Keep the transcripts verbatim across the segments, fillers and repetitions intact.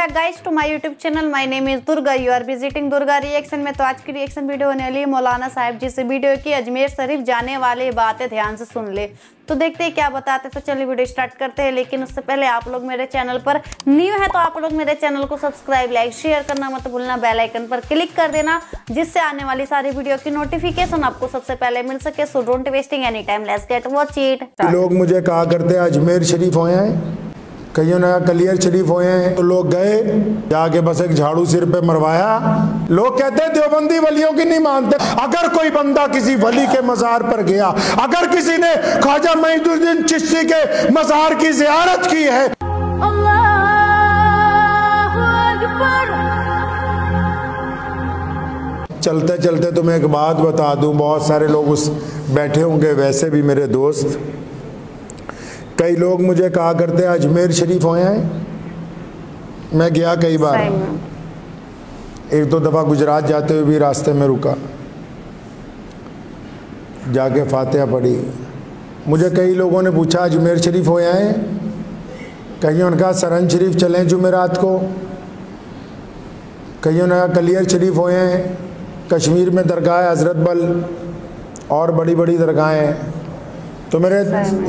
Back guys to my YouTube channel. My name is Durga, you are visiting Durga reaction. में तो आज की reaction video होने वाली है मौलाना साहब जी से वीडियो की अजमेर शरीफ जाने वाले बातें, ध्यान से सुन ले तो देखते हैं क्या बताते हैं। तो चलिए वीडियो स्टार्ट करते हैं, लेकिन उससे पहले आप लोग मेरे चैनल पर न्यू है तो आप लोग मेरे चैनल को सब्सक्राइब, लाइक, शेयर करना मत भूलना, बेल आइकन पर क्लिक कर देना जिससे आने वाली सारी वीडियो की नोटिफिकेशन आपको सबसे पहले मिल सके। So don't wasting any time, let's get watch it. लोग मुझे कहा करते हैं अजमेर शरीफ हो हैं, कईयों ने कहा कलियर शरीफ हुए हैं, तो लोग गए जाके बस एक झाड़ू सिर पे मरवाया। लोग कहते हैं देवबंदी वलियों की नहीं मानते। अगर कोई बंदा किसी वली के मज़ार पर गया, अगर किसी ने खाजा महीदुलदिन चिश्ती के मज़ार की ज़ियारत की है, अल्लाहु अकबर। चलते चलते तुम्हें एक बात बता दूं, बहुत सारे लोग उस बैठे होंगे वैसे भी मेरे दोस्त। कई लोग मुझे कहा करते हैं अजमेर शरीफ होए हैं, मैं गया कई बार, एक दो दफ़ा गुजरात जाते हुए भी रास्ते में रुका, जाके फातिहा पढ़ी। मुझे कई लोगों ने पूछा अजमेर शरीफ होए हैं, कईयों ने कहा सरहन शरीफ चलें जुमेरात को, कईयों ने कहा कलियर शरीफ होए हैं, कश्मीर में दरगाह हज़रत बल और बड़ी बड़ी दरगाहें। तो मेरे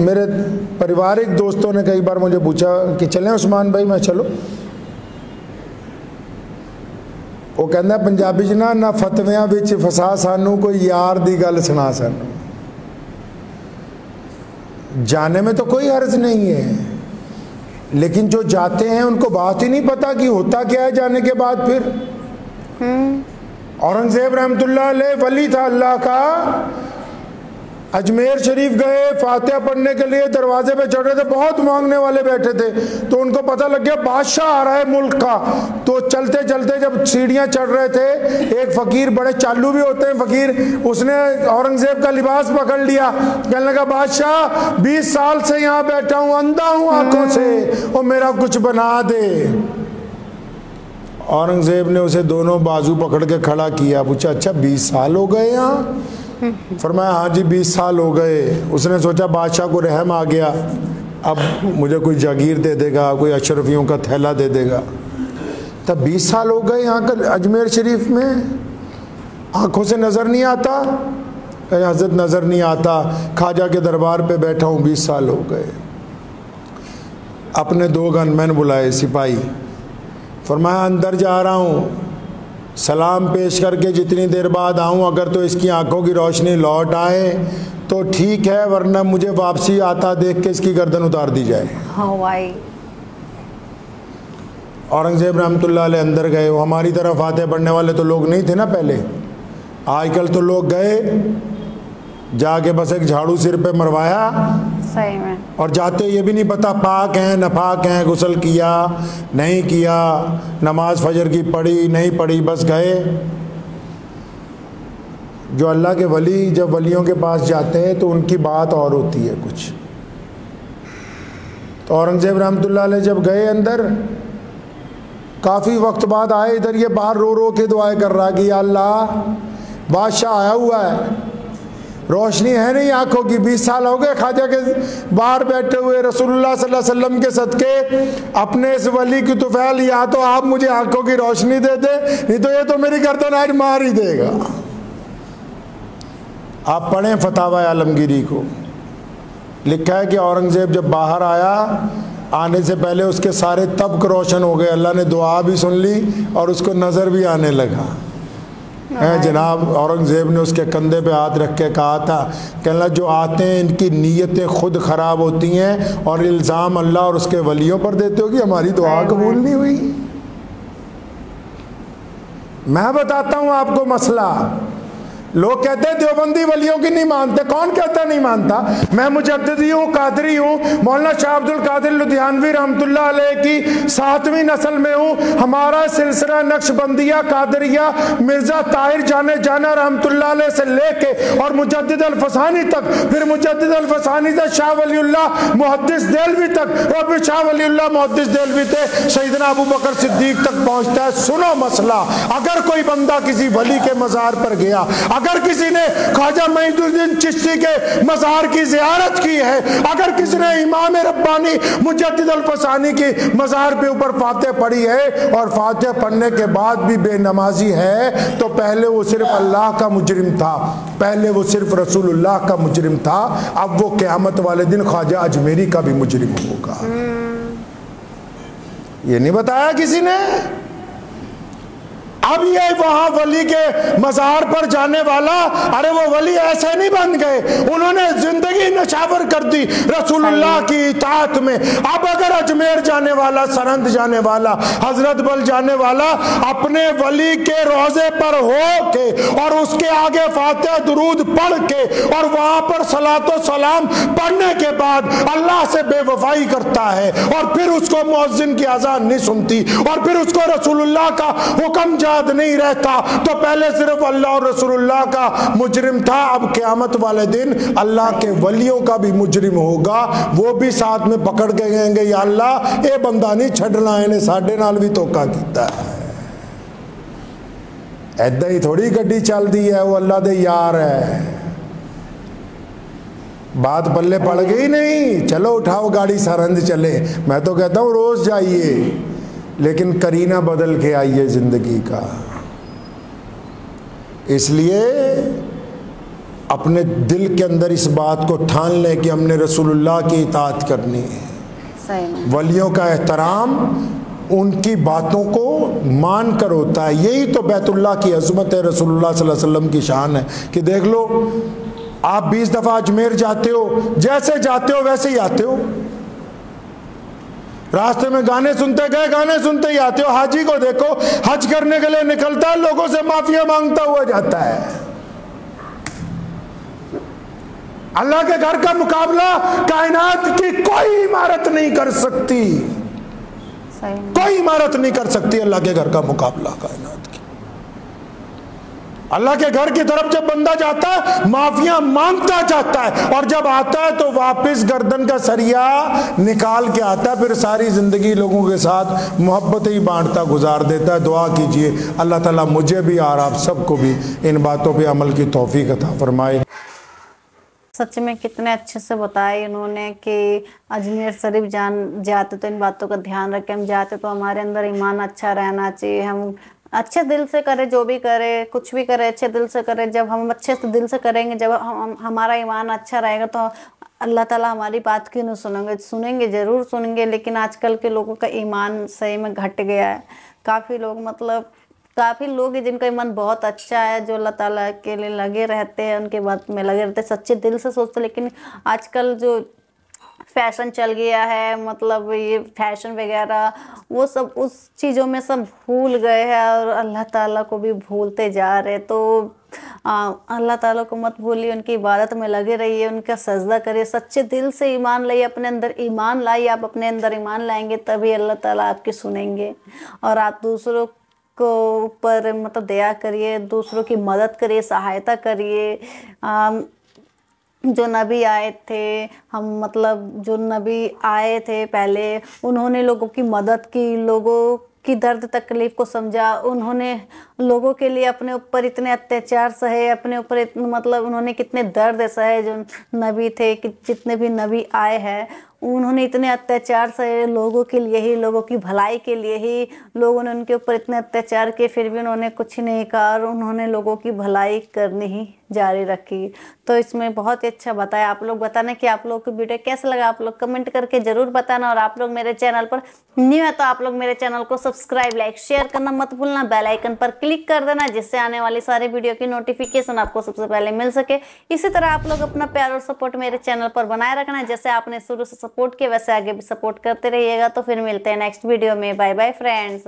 मेरे पारिवारिक दोस्तों ने कई बार मुझे पूछा कि चलें उस्मान भाई, मैं चलो। वो कहना पंजाबी च ना ना फतवियां विच फसा, सानू कोई यार दी गल सुना, सानू जाने में तो कोई हर्ज नहीं है, लेकिन जो जाते हैं उनको बात ही नहीं पता कि होता क्या है जाने के बाद। फिर औरंगजेब रहमतुल्लाह अलैह वली था अल्लाह का, अजमेर शरीफ गए फातिहा पढ़ने के लिए, दरवाजे पे चढ़े थे, बहुत मांगने वाले बैठे थे, तो उनको पता लग गया बादशाह आ रहा है मुल्क का। तो चलते चलते जब सीढ़ियाँ चढ़ रहे थे, एक फ़कीर, बड़े चालू भी होते हैं फ़कीर, उसने औरंगजेब का लिबास पकड़ लिया, कहने लगा बादशाह बीस साल से यहाँ बैठा हूँ, अंधा हूँ आँखों से, और मेरा कुछ बना दे। औरंगजेब ने उसे दोनों बाजू पकड़ के खड़ा किया, पूछा अच्छा बीस साल हो गए यहाँ? फरमाया हाँ जी बीस साल हो गए। उसने सोचा बादशाह को रहम आ गया, अब मुझे कोई जागीर दे देगा, कोई अशरफियों का थैला दे देगा। तब बीस साल हो गए यहाँ का अजमेर शरीफ में, आँखों से नज़र नहीं आता, कहीं हजरत नज़र नहीं आता, खाजा के दरबार पे बैठा हूँ बीस साल हो गए। अपने दो गनमैन बुलाए, सिपाही, फरमाया अंदर जा रहा हूँ, सलाम पेश करके जितनी देर बाद आऊँ, अगर तो इसकी आंखों की रोशनी लौट आए तो ठीक है, वरना मुझे वापसी आता देख के इसकी गर्दन उतार दी जाए। हाँ भाई। औरंगजेब रहमतुल्लाह अलैह अंदर गए, वो हमारी तरफ फातिहा पढ़ने वाले तो लोग नहीं थे ना पहले, आजकल तो लोग गए जाके बस एक झाड़ू सिर पे मरवाया। सही में। और जाते ये भी नहीं पता पाक हैं नपाक हैं, गुसल किया नहीं किया, नमाज फजर की पढ़ी नहीं पढ़ी, बस गए। जो अल्लाह के वली जब वलियों के पास जाते हैं तो उनकी बात और होती है कुछ। तो औरंगजेब रहमतुल्लाह अलैह जब गए अंदर, काफ़ी वक्त बाद आए, इधर ये बाहर रो रो के दुआएं कर रहा कि या अल्लाह बादशाह आया हुआ है, रोशनी है नहीं आंखों की, बीस साल हो गए खाजा के बाहर बैठे हुए, रसूलुल्लाह सल्लल्लाहु अलैहि वसल्लम के सदके अपने इस वली की तुफैल, या तो आप मुझे आंखों की रोशनी दे दे, नहीं तो ये तो मेरी गर्दन आज मार ही देगा। आप पढ़ें फतवाए आलमगिरी को, लिखा है कि औरंगजेब जब बाहर आया, आने से पहले उसके सारे तबक रोशन हो गए, अल्लाह ने दुआ भी सुन ली और उसको नज़र भी आने लगा। जनाब औरंगजेब ने उसके कंधे पे हाथ रख के कहा था, कहना जो आते हैं इनकी नीयतें खुद ख़राब होती हैं और इल्ज़ाम अल्लाह और उसके वलियों पर देते हो कि हमारी दुआ कबूल नहीं हुई। मैं बताता हूँ आपको मसला, लोग कहते हैं देवबंदी वलियों की नहीं मानते। कौन कहता नहीं मानता? मैं मुजद्दिदी हूँ, कादरी हूँ, मौलाना शाह अब्दुल कादिर लुधियानवी रहमतुल्लाह अलैह की सातवीं नस्ल में हूँ। हमारा सिलसिला नक्शबंदिया, कादरिया, मिर्ज़ा ताहिर जाने जाना रहमतुल्लाह अलैह से लेके और मुजद्दिद अल्फ़ सानी तक, फिर मुजद्दिद अल्फ़ सानी से शाह वलीउल्लाह मुहद्दिस देलवी तक, और फिर शाह वलीउल्लाह मुहद्दिस देलवी से सैयदना अबू बकर सिद्दीक तक पहुँचता है। सुनो मसला, अगर कोई बंदा किसी वली के मज़ार पर गया, अगर किसी ने खाजा महीदुलदिन चिश्ती के मज़ार की ज़ियारत की है, अगर किसी ने इमाम रब्बानी मुजद्दिद अल्फ़ सानी की मज़ार पे ऊपर फातिहा पढ़ी है और फातिहा पढ़ने के बाद भी बेनमाजी है, तो पहले वो सिर्फ अल्लाह का मुजरिम था, पहले वो सिर्फ रसूलुल्लाह का मुजरिम था, अब वो क़यामत वाले दिन खाजा अजमेरी का भी मुजरिम होगा। ये नहीं बताया किसी ने। अब ये वहां वली के मज़ार पर जाने वाला, अरे वो वली ऐसे नहीं बन गए, उन्होंने जिंदगी नशावर कर दी रसूलुल्लाह की इताअत में। अब अगर अजमेर जाने वाला, सरंद जाने वाला, हजरत बल जाने वाला अपने वली के रोजे पर हो के और उसके आगे फातिहा दुरूद पढ़ के और वहां पर सलातो सलाम पढ़ने के बाद अल्लाह से बेवफाई करता है और फिर उसको मुअज्जिन की अजान नहीं सुनती और फिर उसको रसूलुल्लाह का हुक्म याद नहीं रहता, तो पहले सिर्फ अल्लाह और रसूलुल्लाह का मुजरिम था, अब क़यामत वाले दिन अल्लाह के वलियों का भी मुजरिम होगा। वो भी साथ में पकड़ के गएंगे, या अल्लाह ये बंदा नहीं छड़ना, इन्हें साढ़े नाल भी धोखा किया है, ऐदा ही थोड़ी गड्डी चलती है, वो अल्लाह दे यार है। बात पल्ले पड़ गई नहीं? चलो उठाओ गाड़ी, सरहंद चले। मैं तो कहता हूँ रोज जाइए, लेकिन करीना बदल के आइए जिंदगी का। इसलिए अपने दिल के अंदर इस बात को ठान लें कि हमने रसूलुल्लाह की इताअत करनी है। वलियों का एहतराम उनकी बातों को मान कर होता है। यही तो बैतुल्लाह की अज़मत है, रसूलुल्लाह सल्लल्लाहु अलैहि वसल्लम की शान है कि देख लो आप बीस दफ़ा अजमेर जाते हो, जैसे जाते हो वैसे ही आते हो। रास्ते में गाने सुनते गए, गाने सुनते ही आते हो। हाजी को देखो, हज करने के लिए निकलता है, लोगों से माफिया मांगता हुआ जाता है। अल्लाह के घर का मुकाबला कायनात की कोई इमारत नहीं कर सकती, कोई इमारत नहीं कर सकती अल्लाह के घर का मुकाबला कायनात की। अल्लाह के घर की तरफ जब बंदा जाता है, माफिया मांगता जाता है, और जब आता है तो वापस गर्दन का सरिया निकाल के आता है, फिर सारी ज़िंदगी लोगों के साथ मोहब्बत ही बांटता गुजार देता है। दुआ कीजिए अल्लाह ताला मुझे भी और आप सबको भी इन बातों पे अमल की तौफीक अता फरमाए। सच में कितने अच्छे से बताए इन्होंने कि अजमेर शरीफ जान जाते तो इन बातों का ध्यान रखें, हम जाते तो हमारे अंदर ईमान अच्छा रहना चाहिए, हम अच्छे दिल से करें, जो भी करें, कुछ भी करें अच्छे दिल से करें। जब हम अच्छे से दिल से करेंगे, जब हम हमारा ईमान अच्छा रहेगा, तो अल्लाह ताला हमारी बात क्यों नहीं सुनेंगे, सुनेंगे ज़रूर सुनेंगे। लेकिन आजकल के लोगों का ईमान सही में घट गया है। काफ़ी लोग मतलब काफ़ी लोग हैं जिनका ईमान बहुत अच्छा है, जो अल्लाह ताला के लिए लगे रहते हैं, उनके बात में लगे रहते हैं, सच्चे दिल से सोचते। लेकिन आजकल जो फैशन चल गया है, मतलब ये फैशन वगैरह वो सब उस चीज़ों में सब भूल गए हैं और अल्लाह ताला को भी भूलते जा रहे। तो अल्लाह ताला को मत भूलिए, उनकी इबादत में लगे रहिए, उनका सजदा करिए, सच्चे दिल से ईमान लाइए, अपने अंदर ईमान लाइए। आप अपने अंदर ईमान लाएंगे तभी अल्लाह ताला आपकी सुनेंगे, और आप दूसरों को ऊपर मतलब दया करिए, दूसरों की मदद करिए, सहायता करिए। जो नबी आए थे, हम मतलब जो नबी आए थे पहले, उन्होंने लोगों की मदद की, लोगों की दर्द तकलीफ़ को समझा, उन्होंने लोगों के लिए अपने ऊपर इतने अत्याचार सहे, अपने ऊपर इतने मतलब उन्होंने कितने दर्द सहे। जो नबी थे कि जितने भी नबी आए हैं, उन्होंने इतने अत्याचार सहे लोगों के लिए ही, लोगों की भलाई के लिए ही। लोगों ने उनके ऊपर इतने अत्याचार किए, फिर भी उन्होंने कुछ नहीं कहा और उन्होंने लोगों की भलाई करनी ही जारी रखी। तो इसमें बहुत ही अच्छा बताया। आप लोग बताना कि आप लोगों को वीडियो कैसा लगा, आप लोग कमेंट करके ज़रूर बताना। और आप लोग मेरे चैनल पर न्यू है तो आप लोग मेरे चैनल को सब्सक्राइब, लाइक, शेयर करना मत भूलना, बेल आइकन पर क्लिक कर देना, जिससे आने वाली सारी वीडियो की नोटिफिकेशन आपको सबसे पहले मिल सके। इसी तरह आप लोग अपना प्यार और सपोर्ट मेरे चैनल पर बनाए रखना, जैसे आपने शुरू से सपोर्ट किया वैसे आगे भी सपोर्ट करते रहिएगा। तो फिर मिलते हैं नेक्स्ट वीडियो में। Bye bye friends.